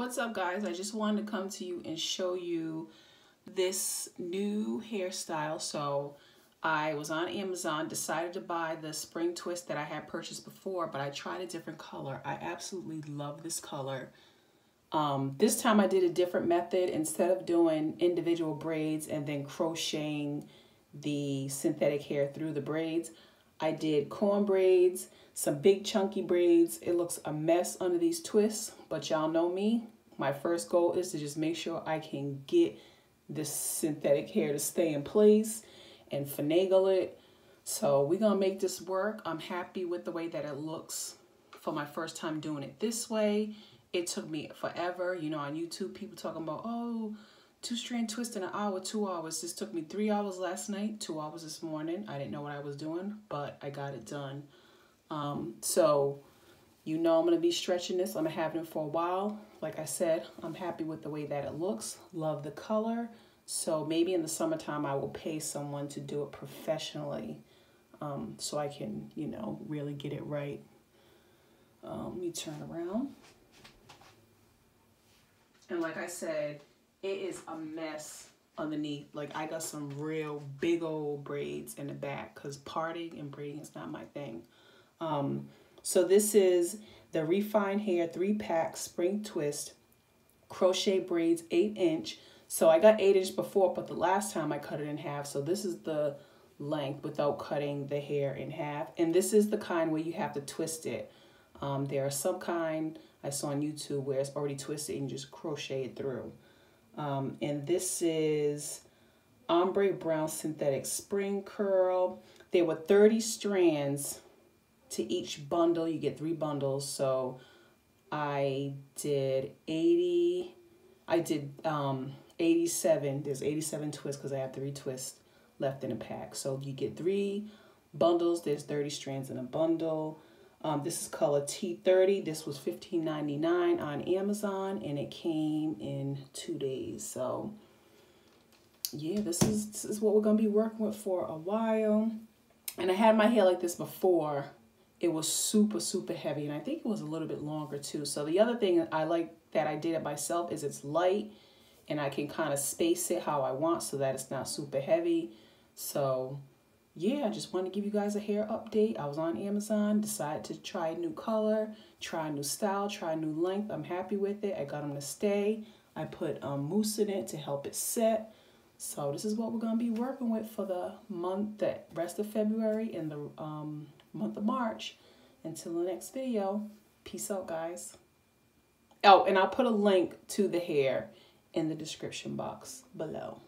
What's up, guys? I just wanted to come to you and show you this new hairstyle. So I was on Amazon, decided to buy the Spring Twist that I had purchased before, but I tried a different color. I absolutely love this color. This time I did a different method. Instead of doing individual braids and then crocheting the synthetic hair through the braids, I did corn braids, some big chunky braids. It looks a mess under these twists, but y'all know me. My first goal is to just make sure I can get this synthetic hair to stay in place and finagle it. So we're gonna make this work. I'm happy with the way that it looks for my first time doing it this way. It took me forever. You know, on YouTube, people talking about, oh, 2-strand twist in an hour, 2 hours. This took me 3 hours last night, 2 hours this morning. I didn't know what I was doing, but I got it done. So, you know, I'm going to be stretching this. I'm going to have it for a while. Like I said, I'm happy with the way that it looks. Love the color. So maybe in the summertime, I will pay someone to do it professionally so I can, you know, really get it right. Let me turn around. And like I said, it is a mess underneath. Like, I got some real big old braids in the back because parting and braiding is not my thing. So this is the Refined Hair 3-pack Spring Twist crochet braids 8-inch. So I got 8-inch before, but the last time I cut it in half. So this is the length without cutting the hair in half. And this is the kind where you have to twist it. There are some kind I saw on YouTube where it's already twisted and you just crochet it through. And this is ombre brown synthetic spring curl. There were 30 strands to each bundle. You get 3 bundles. So I did 87. There's 87 twists because I have 3 twists left in a pack. So you get 3 bundles. There's 30 strands in a bundle. This is color T30. This was $15.99 on Amazon, and it came in 2 days. So, yeah, this is what we're going to be working with for a while. And I had my hair like this before. It was super, super heavy, and I think it was a little bit longer, too. So the other thing I like that I did it myself is it's light, and I can kind of space it how I want so that it's not super heavy. So yeah, I just wanted to give you guys a hair update. I was on Amazon, decided to try a new color, try a new style, try a new length. I'm happy with it. I got them to stay. I put mousse in it to help it set. So this is what we're going to be working with for the month, the rest of February and the month of March. Until the next video, peace out, guys. Oh, and I'll put a link to the hair in the description box below.